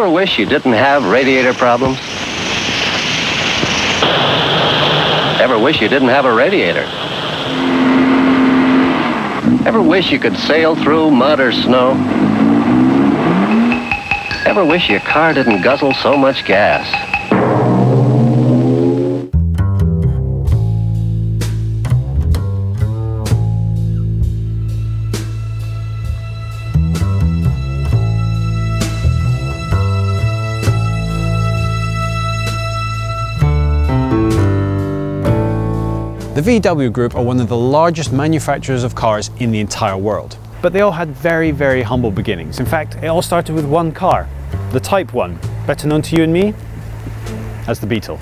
Ever wish you didn't have radiator problems? Ever wish you didn't have a radiator? Ever wish you could sail through mud or snow? Ever wish your car didn't guzzle so much gas? The VW Group are one of the largest manufacturers of cars in the entire world. But they all had very, very humble beginnings. In fact, it all started with one car, the Type 1, better known to you and me as the Beetle.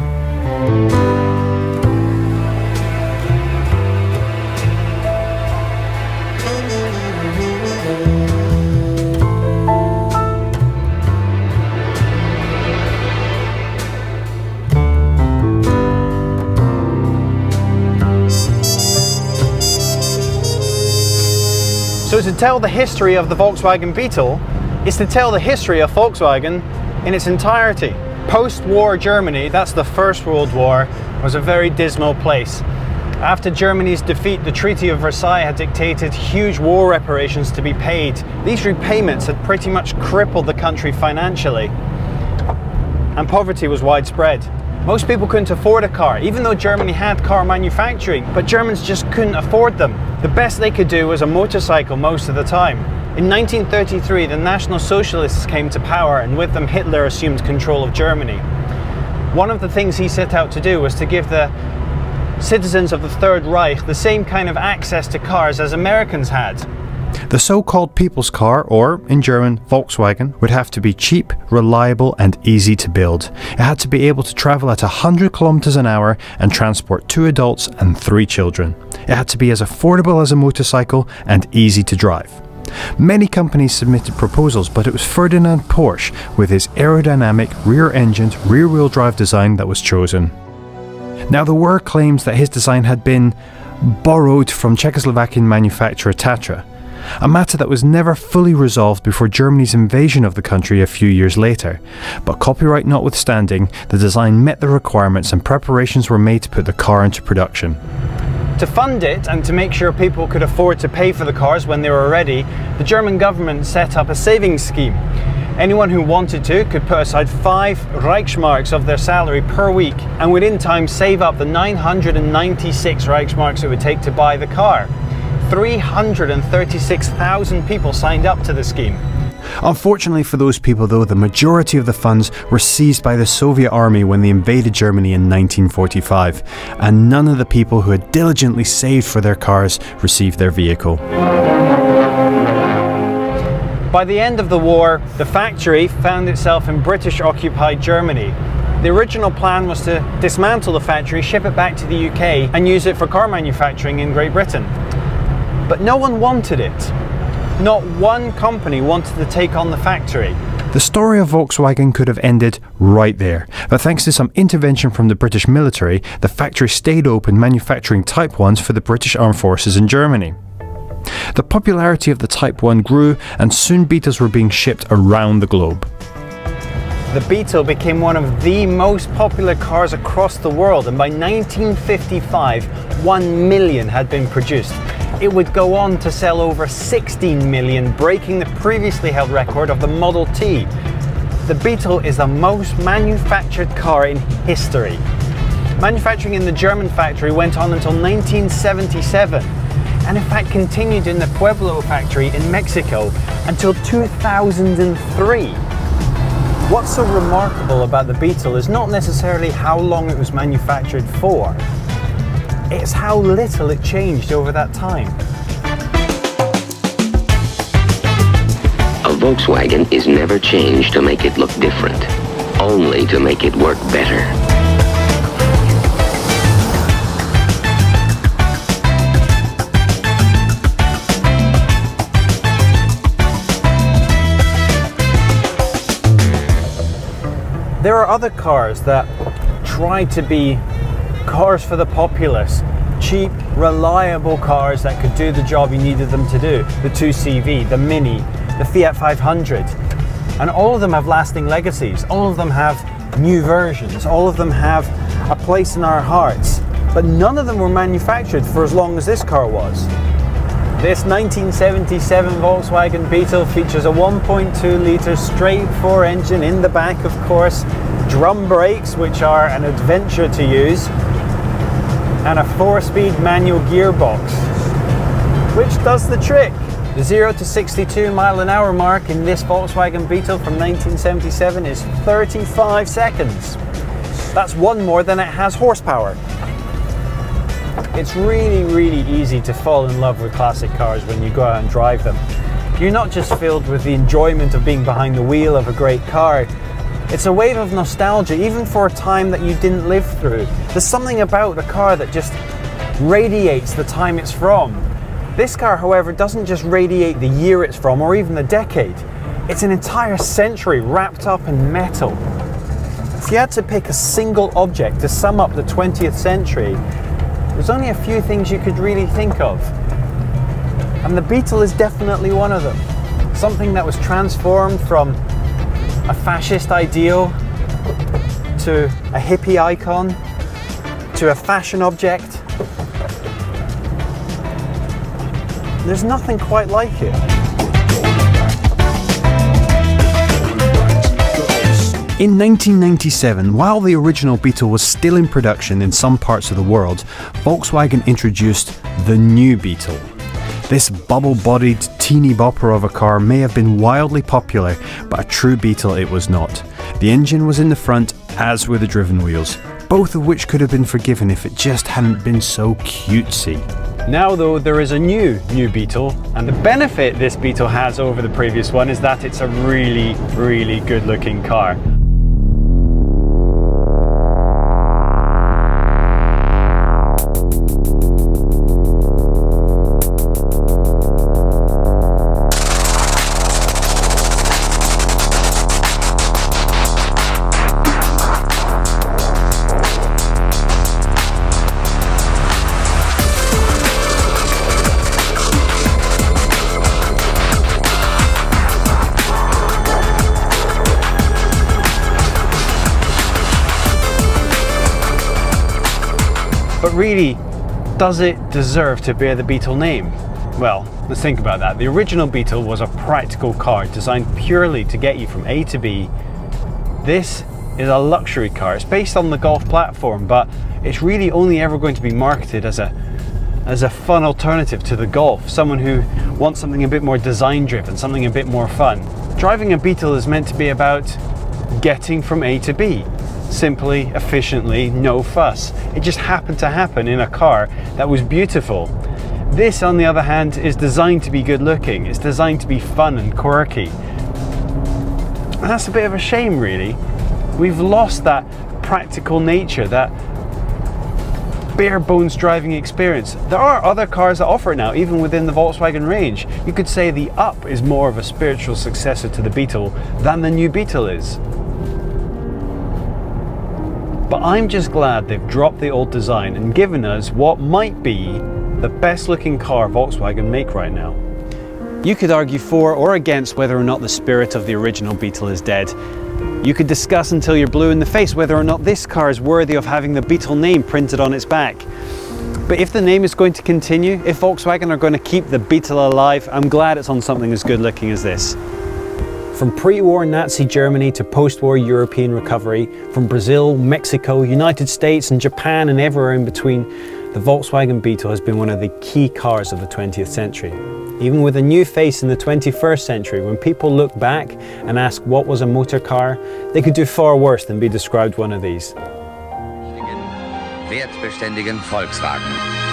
So to tell the history of the Volkswagen Beetle is to tell the history of Volkswagen in its entirety. Post-war Germany, that's the First World War, was a very dismal place. After Germany's defeat, the Treaty of Versailles had dictated huge war reparations to be paid. These repayments had pretty much crippled the country financially, and poverty was widespread. Most people couldn't afford a car, even though Germany had car manufacturing, but Germans just couldn't afford them. The best they could do was a motorcycle most of the time. In 1933, the National Socialists came to power, and with them Hitler assumed control of Germany. One of the things he set out to do was to give the citizens of the Third Reich the same kind of access to cars as Americans had. The so-called people's car, or in German, Volkswagen, would have to be cheap, reliable and easy to build. It had to be able to travel at 100 kilometers an hour and transport 2 adults and 3 children. It had to be as affordable as a motorcycle and easy to drive. Many companies submitted proposals, but it was Ferdinand Porsche with his aerodynamic, rear-engined, rear-wheel drive design that was chosen. Now, there were claims that his design had been borrowed from Czechoslovakian manufacturer Tatra, a matter that was never fully resolved before Germany's invasion of the country a few years later. But copyright notwithstanding, the design met the requirements and preparations were made to put the car into production. To fund it and to make sure people could afford to pay for the cars when they were ready, the German government set up a savings scheme. Anyone who wanted to could put aside 5 Reichsmarks of their salary per week and would in time save up the 996 Reichsmarks it would take to buy the car. 336,000 people signed up to the scheme. Unfortunately for those people though, the majority of the funds were seized by the Soviet army when they invaded Germany in 1945, and none of the people who had diligently saved for their cars received their vehicle. By the end of the war, the factory found itself in British-occupied Germany. The original plan was to dismantle the factory, ship it back to the UK and use it for car manufacturing in Great Britain. But no one wanted it. Not one company wanted to take on the factory. The story of Volkswagen could have ended right there, but thanks to some intervention from the British military, the factory stayed open, manufacturing Type 1s for the British Armed Forces in Germany. The popularity of the Type 1 grew, and soon Beetles were being shipped around the globe. The Beetle became one of the most popular cars across the world, and by 1955, 1 million had been produced. It would go on to sell over 16 million, breaking the previously held record of the Model T. The Beetle is the most manufactured car in history. Manufacturing in the German factory went on until 1977, and in fact continued in the Pueblo factory in Mexico until 2003. What's so remarkable about the Beetle is not necessarily how long it was manufactured for, it's how little it changed over that time. A Volkswagen is never changed to make it look different, only to make it work better. There are other cars that try to be cars for the populace. Cheap, reliable cars that could do the job you needed them to do. The 2CV, the Mini, the Fiat 500. And all of them have lasting legacies. All of them have new versions. All of them have a place in our hearts. But none of them were manufactured for as long as this car was. This 1977 Volkswagen Beetle features a 1.2-litre straight-four engine in the back, of course, drum brakes, which are an adventure to use, and a 4-speed manual gearbox, which does the trick. The 0 to 62 mile an hour mark in this Volkswagen Beetle from 1977 is 35 seconds. That's one more than it has horsepower. It's really, really easy to fall in love with classic cars when you go out and drive them. You're not just filled with the enjoyment of being behind the wheel of a great car. It's a wave of nostalgia, even for a time that you didn't live through. There's something about a car that just radiates the time it's from. This car, however, doesn't just radiate the year it's from or even the decade. It's an entire century wrapped up in metal. If you had to pick a single object to sum up the 20th century, there's only a few things you could really think of, and the Beetle is definitely one of them. Something that was transformed from a fascist ideal to a hippie icon to a fashion object. There's nothing quite like it. In 1997, while the original Beetle was still in production in some parts of the world, Volkswagen introduced the new Beetle. This bubble-bodied teeny bopper of a car may have been wildly popular, but a true Beetle it was not. The engine was in the front, as were the driven wheels, both of which could have been forgiven if it just hadn't been so cutesy. Now though, there is a new Beetle, and the benefit this Beetle has over the previous one is that it's a really, really good looking car. But really, does it deserve to bear the Beetle name? Well, let's think about that. The original Beetle was a practical car designed purely to get you from A to B. This is a luxury car. It's based on the Golf platform, but it's really only ever going to be marketed as a fun alternative to the Golf. Someone who wants something a bit more design-driven, something a bit more fun. Driving a Beetle is meant to be about getting from A to B. Simply, efficiently, no fuss. It just happened to happen in a car that was beautiful. This, on the other hand, is designed to be good looking. It's designed to be fun and quirky. And that's a bit of a shame, really. We've lost that practical nature, that bare bones driving experience. There are other cars that offer it now, even within the Volkswagen range. You could say the Up is more of a spiritual successor to the Beetle than the new Beetle is. But I'm just glad they've dropped the old design and given us what might be the best looking car Volkswagen make right now. You could argue for or against whether or not the spirit of the original Beetle is dead. You could discuss until you're blue in the face whether or not this car is worthy of having the Beetle name printed on its back. But if the name is going to continue, if Volkswagen are going to keep the Beetle alive, I'm glad it's on something as good looking as this. From pre-war Nazi Germany to post-war European recovery, from Brazil, Mexico, United States and Japan and everywhere in between, the Volkswagen Beetle has been one of the key cars of the 20th century. Even with a new face in the 21st century, when people look back and ask what was a motor car, they could do far worse than be described one of these. Wertbeständigen Volkswagen.